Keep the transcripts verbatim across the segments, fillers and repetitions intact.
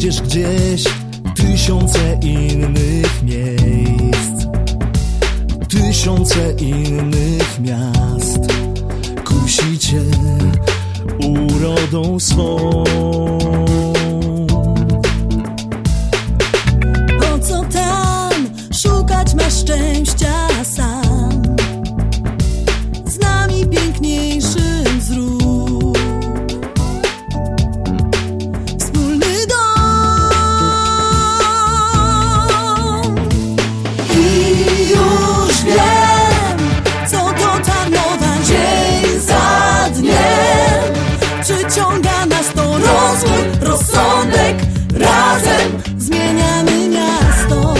znajdziesz gdzieś tysiące innych miejsc, tysiące innych miast. Kusi cię urodą swą. Po co tam szukać, masz szczęścia sam? Z nami piękniejszym zrób. Przyciąga nas to rozwój, rozsądek, razem zmieniamy miasto.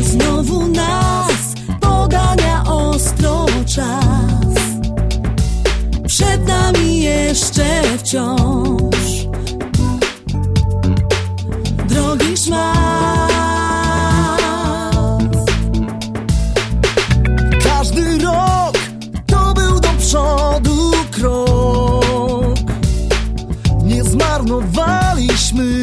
Znowu nas pogania ostro czas. Przed nami jeszcze wciąż drogi szmat. Każdy rok to był do przodu krok. Nie zmarnowaliśmy